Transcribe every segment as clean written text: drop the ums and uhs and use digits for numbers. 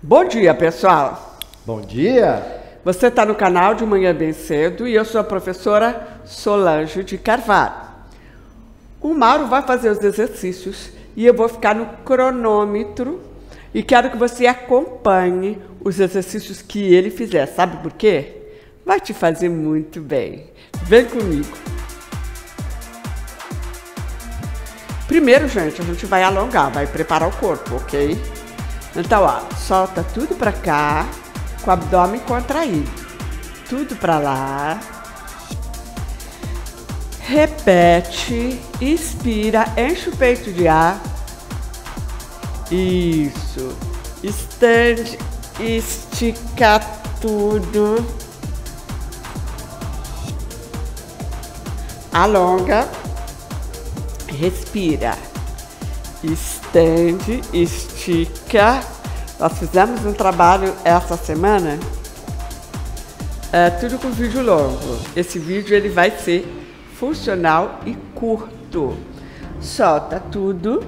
Bom dia, pessoal! Bom dia! Você está no canal de Manhã Bem Cedo e eu sou a professora Solange de Carvalho. O Mauro vai fazer os exercícios e eu vou ficar no cronômetro e quero que você acompanhe os exercícios que ele fizer. Sabe por quê? Vai te fazer muito bem. Vem comigo! Primeiro, gente, a gente vai alongar, vai preparar o corpo, ok? Então, ó, solta tudo pra cá, com o abdômen contraído. Tudo pra lá. Repete, inspira, enche o peito de ar. Isso. Estende, estica tudo. Alonga. Respira. Estende, estica. Nós fizemos um trabalho essa semana, tudo com vídeo longo. Esse vídeo ele vai ser funcional e curto. Solta tudo.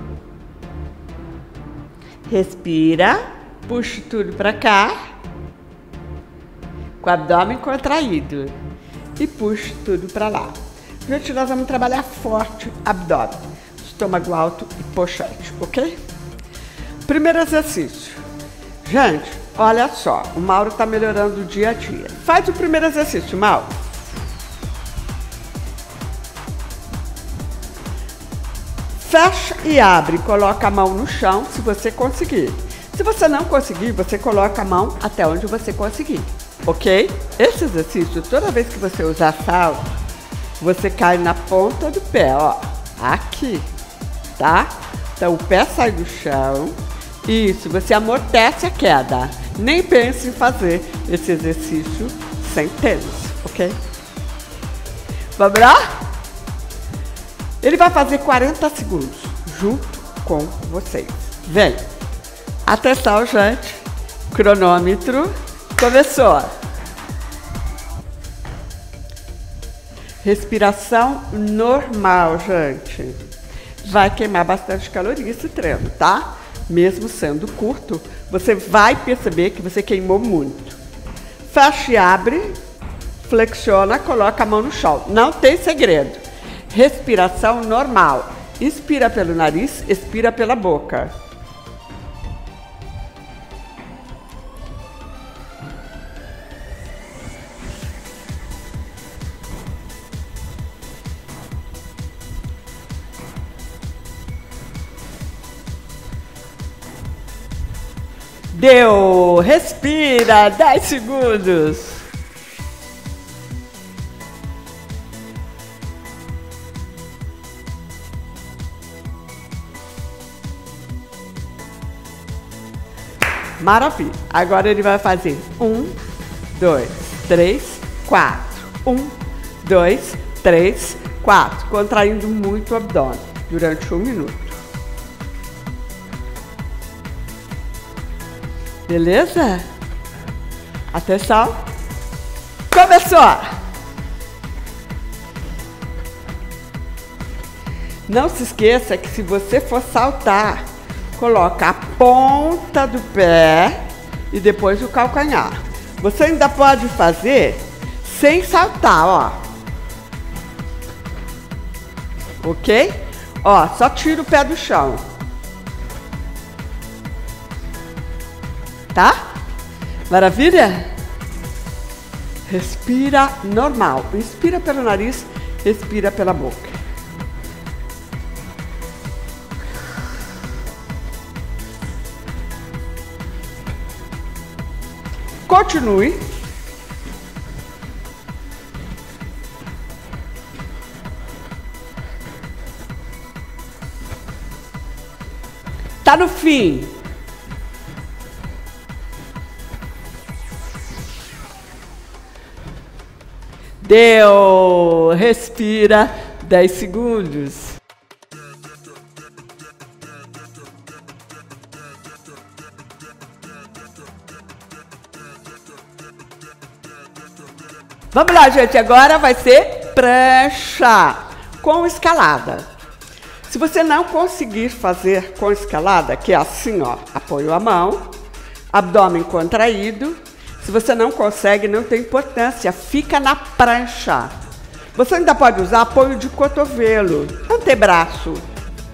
Respira. Puxa tudo para cá. Com o abdômen contraído. E puxa tudo para lá. Gente, nós vamos trabalhar forte abdômen, estômago alto e pochete, ok? Primeiro exercício. Gente, olha só, o Mauro tá melhorando o dia a dia. Faz o primeiro exercício, Mauro. Fecha e abre, coloca a mão no chão se você conseguir. Se você não conseguir, você coloca a mão até onde você conseguir, ok? Esse exercício, toda vez que você usar salto, você cai na ponta do pé, ó, aqui, tá? Então o pé sai do chão, isso, você amortece a queda. Nem pense em fazer esse exercício sem tênis, ok? Vamos lá? Ele vai fazer 40 segundos junto com vocês. Vem! Atenção, gente! Cronômetro começou! Respiração normal, gente. Vai queimar bastante caloria esse treino, tá? Mesmo sendo curto, você vai perceber que você queimou muito. Fecha e abre, flexiona, coloca a mão no chão. Não tem segredo. Respiração normal. Inspira pelo nariz, expira pela boca. Deu! Respira! 10 segundos! Maravilha! Agora ele vai fazer 1, 2, 3, 4. 1, 2, 3, 4. Contraindo muito o abdômen durante 1 minuto. Beleza? Atenção! Começou! Não se esqueça que se você for saltar, coloca a ponta do pé e depois o calcanhar. Você ainda pode fazer sem saltar, ó. Ok? Ó, só tira o pé do chão. Tá? Maravilha? Respira normal. Inspira pelo nariz, expira pela boca. Continue. Tá no fim. Deu! Respira, 10 segundos. Vamos lá, gente. Agora vai ser prancha com escalada. Se você não conseguir fazer com escalada, que é assim, ó, apoio a mão, abdômen contraído. Se você não consegue, não tem importância, fica na prancha. Você ainda pode usar apoio de cotovelo, antebraço,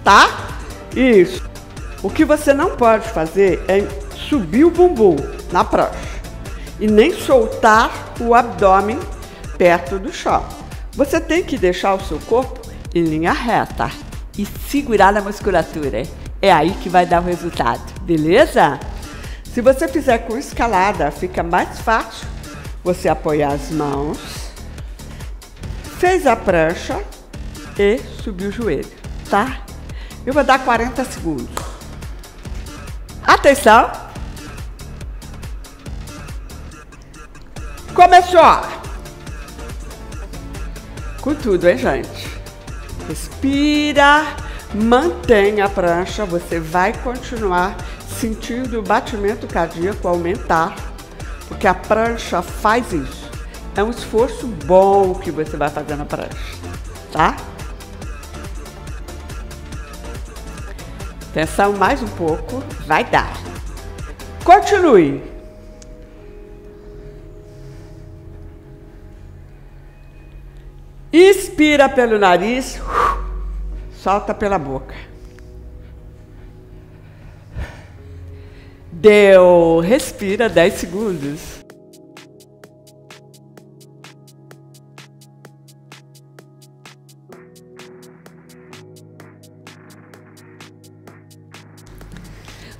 tá? Isso. O que você não pode fazer é subir o bumbum na prancha e nem soltar o abdômen perto do chão. Você tem que deixar o seu corpo em linha reta e segurar na musculatura. É aí que vai dar o resultado, beleza? Se você fizer com escalada, fica mais fácil você apoiar as mãos, fez a prancha e subiu o joelho, tá? Eu vou dar 40 segundos. Atenção! Começou! Com tudo, hein, gente? Respira, mantém a prancha, você vai continuar sentindo o batimento cardíaco aumentar, porque a prancha faz isso. É um esforço bom que você vai fazer na prancha, tá? Atenção, mais um pouco, vai dar. Continue. Inspira pelo nariz, solta pela boca. Deu, respira 10 segundos.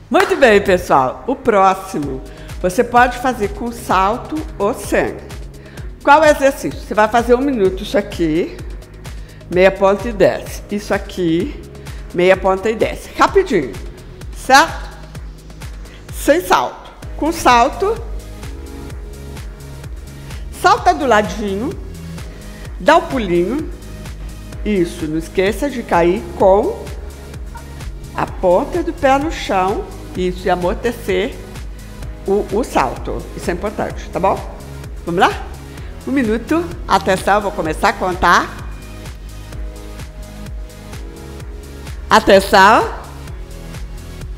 Muito bem, pessoal. O próximo você pode fazer com salto ou sem. Qual é o exercício? Você vai fazer 1 minuto isso aqui, meia ponta e desce. Isso aqui, meia ponta e desce. Rapidinho, certo? Sem salto. Com salto, salta do ladinho, dá o pulinho. Isso, não esqueça de cair com a ponta do pé no chão. Isso, e amortecer o salto. Isso é importante, tá bom? Vamos lá? 1 minuto. Atenção, eu vou começar a contar. Atenção.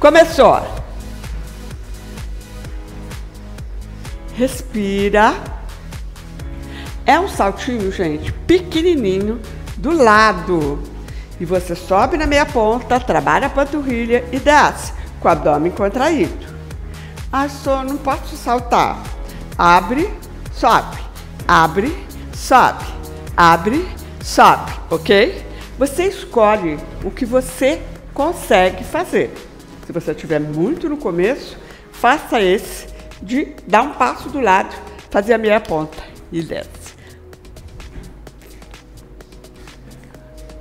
Começou. Respira. É um saltinho, gente, pequenininho do lado. E você sobe na meia ponta, trabalha a panturrilha e desce com o abdômen contraído. Ah, só não posso saltar. Abre, sobe. Abre, sobe. Abre, sobe. Ok? Você escolhe o que você consegue fazer. Se você tiver muito no começo, faça esse de dar um passo do lado, fazer a meia ponta e desce.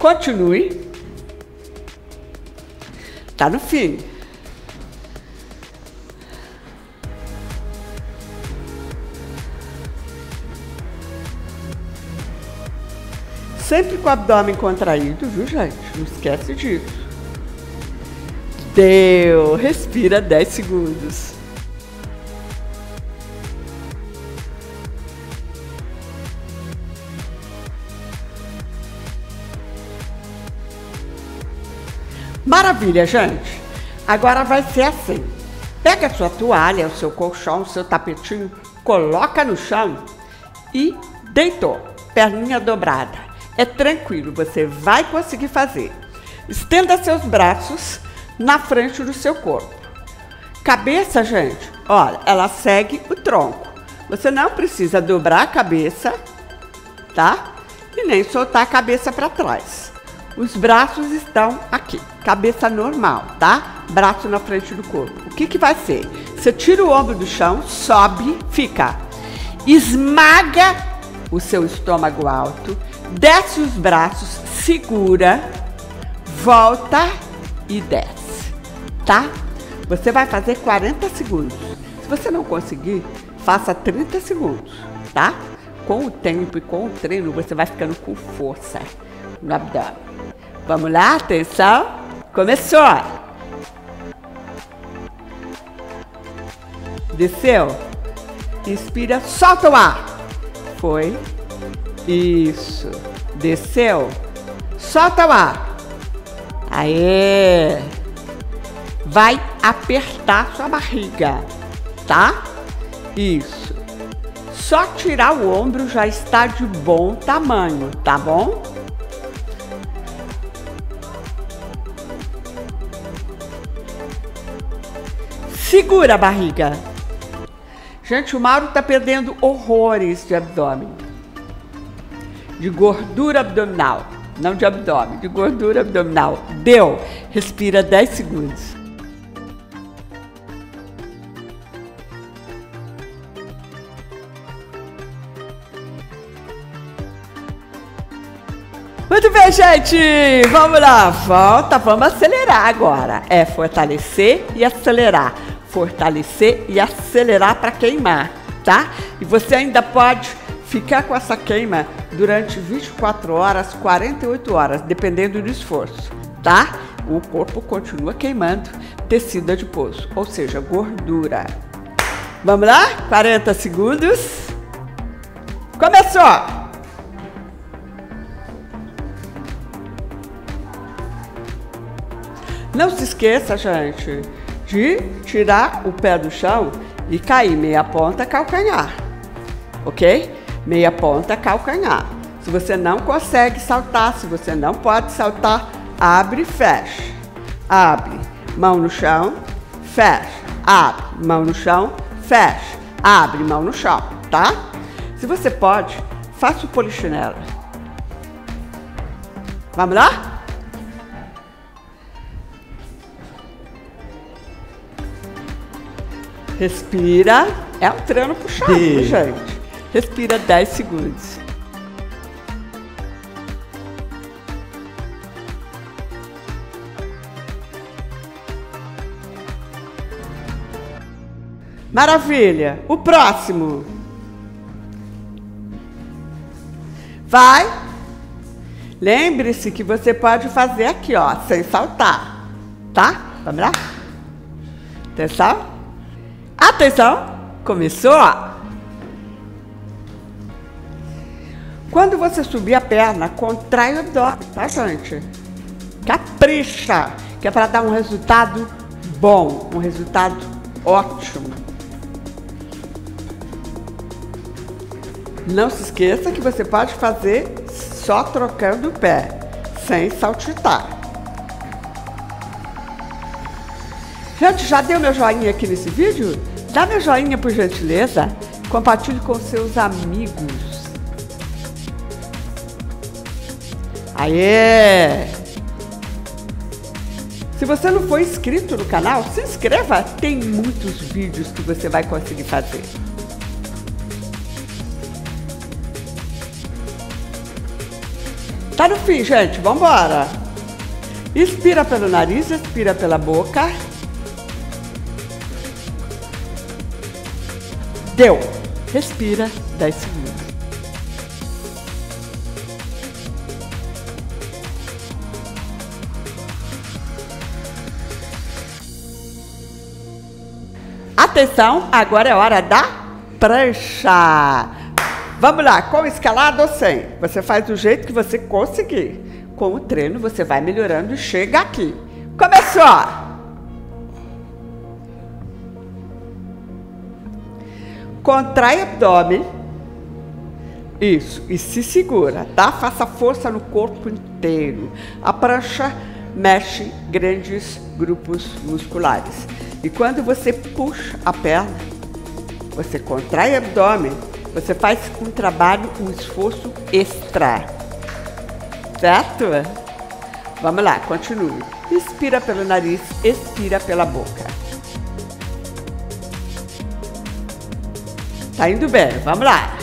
Continue. Tá no fim. Sempre com o abdômen contraído, viu, gente? Não esquece disso. Deu. Respira 10 segundos. Maravilha, gente! Agora vai ser assim. Pega a sua toalha, o seu colchão, o seu tapetinho, coloca no chão e deitou, perninha dobrada. É tranquilo, você vai conseguir fazer. Estenda seus braços na frente do seu corpo. Cabeça, gente, olha, ela segue o tronco. Você não precisa dobrar a cabeça, tá? E nem soltar a cabeça para trás. Os braços estão aqui, cabeça normal, tá? Braço na frente do corpo. O que que vai ser? Você tira o ombro do chão, sobe, fica. Esmaga o seu estômago alto, desce os braços, segura, volta e desce, tá? Você vai fazer 40 segundos. Se você não conseguir, faça 30 segundos, tá? Com o tempo e com o treino, você vai ficando com força no abdômen. Vamos lá, atenção, começou, desceu, inspira, solta o ar, foi, isso, desceu, solta o ar, aê, vai apertar sua barriga, tá? Isso. Só tirar o ombro já está de bom tamanho, tá bom? Segura a barriga. Gente, o Mauro tá perdendo horrores de abdômen. De gordura abdominal. Não de abdômen, de gordura abdominal. Deu. Respira 10 segundos. Muito bem, gente! Vamos lá, volta, vamos acelerar agora. É fortalecer e acelerar. Fortalecer e acelerar para queimar, tá? E você ainda pode ficar com essa queima durante 24 horas, 48 horas, dependendo do esforço, tá? O corpo continua queimando tecido adiposo, ou seja, gordura. Vamos lá? 40 segundos. Começou! Não se esqueça, gente, de tirar o pé do chão e cair meia ponta calcanhar, ok? Meia ponta calcanhar. Se você não consegue saltar, se você não pode saltar, abre e fecha. Abre, mão no chão, fecha. Abre, mão no chão, fecha. Abre, mão no chão, tá? Se você pode, faça o polichinelo. Vamos lá? Respira, é um treino puxado, gente. Respira 10 segundos. Maravilha! O próximo. Vai! Lembre-se que você pode fazer aqui, ó, sem saltar, tá? Vamos lá? Atenção? Atenção! Começou! Quando você subir a perna, contrai o abdômen, tá, gente? Capricha! Que é para dar um resultado bom, um resultado ótimo. Não se esqueça que você pode fazer só trocando o pé, sem saltitar. Gente, já deu meu joinha aqui nesse vídeo? Dá meu joinha, por gentileza. Compartilhe com seus amigos. Aê! Se você não for inscrito no canal, se inscreva. Tem muitos vídeos que você vai conseguir fazer. Tá no fim, gente. Vambora! Inspira pelo nariz, expira pela boca. Deu. Respira 10 segundos. Atenção, agora é hora da prancha. Vamos lá, com escalada ou sem? Você faz do jeito que você conseguir. Com o treino você vai melhorando e chega aqui. Começou! Contrai o abdômen, isso, e se segura, tá? Faça força no corpo inteiro. A prancha mexe grandes grupos musculares. E quando você puxa a perna, você contrai o abdômen, você faz um trabalho, um esforço extra. Certo? Vamos lá, continue. Inspira pelo nariz, expira pela boca. Tá indo bem, vamos lá.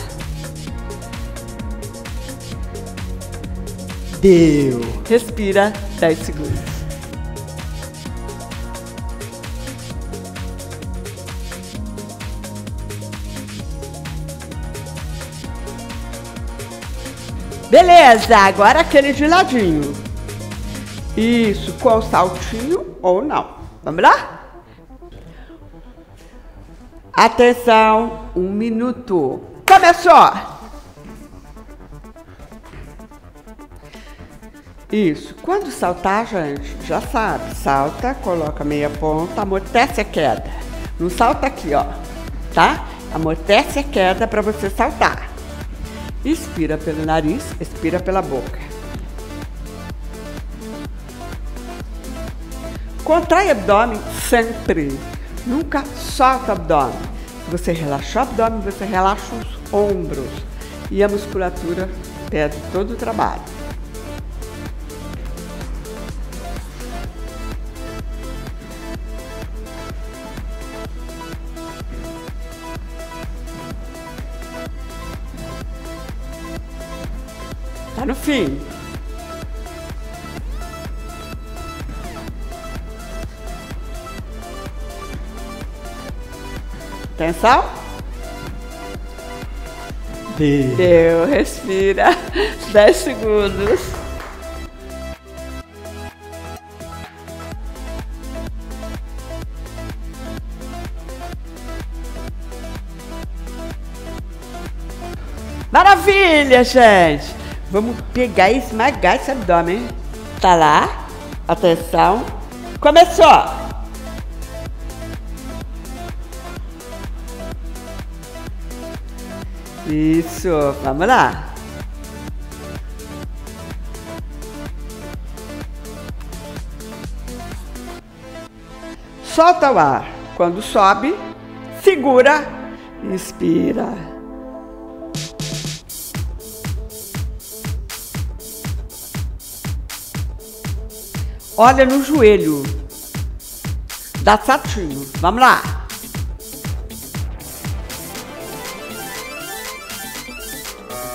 Deu. Respira 10 segundos. Beleza, agora aquele de ladinho. Isso, com saltinho ou não. Vamos lá? Atenção, 1 minuto. Começou! Isso. Quando saltar, gente, já sabe. Salta, coloca meia ponta, amortece a queda. Não salta aqui, ó. tá? Amortece a queda para você saltar. Inspira pelo nariz, expira pela boca. Contrai o abdômen sempre. Nunca solta o abdômen. Se você relaxar o abdômen, você relaxa os ombros. E a musculatura perde todo o trabalho. Tá no fim. Atenção. Deu, respira. 10 segundos. Maravilha, gente. Vamos pegar e esmagar esse abdômen, hein? Tá lá. Atenção. Começou. Isso, vamos lá. Solta o ar. Quando sobe, segura, inspira. Olha no joelho. Dá certinho. Vamos lá.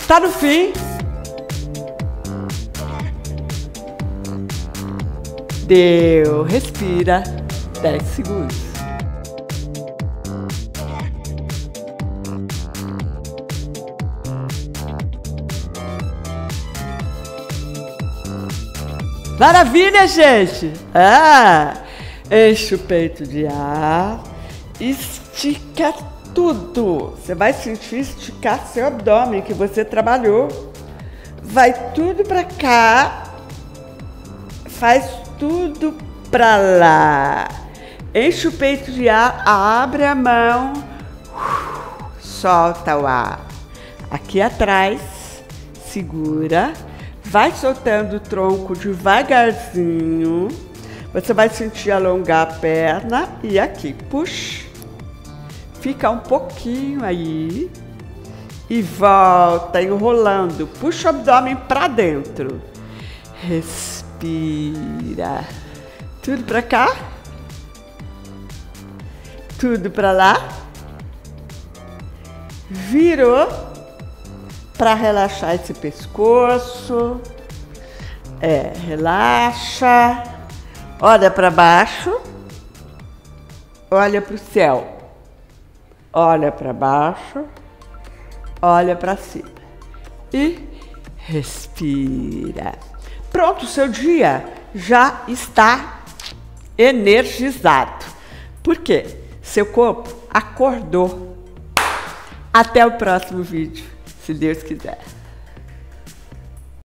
Tá no fim. Deu. Respira. 10 segundos. Maravilha, gente! Enche o peito de ar. Estica tudo. Você vai sentir esticar seu abdômen que você trabalhou. Vai tudo pra cá. Faz tudo pra lá. Enche o peito de ar. Abre a mão. Solta o ar. Aqui atrás. Segura. Vai soltando o tronco devagarzinho. Você vai sentir alongar a perna. E aqui. Puxa. Fica um pouquinho aí e volta enrolando. Puxa o abdômen para dentro. Respira. Tudo para cá. Tudo para lá. Virou para relaxar esse pescoço. É, relaxa. Olha para baixo. Olha para o céu. Olha para baixo, olha para cima e respira. Pronto, seu dia já está energizado. Por quê? Seu corpo acordou. Até o próximo vídeo, se Deus quiser.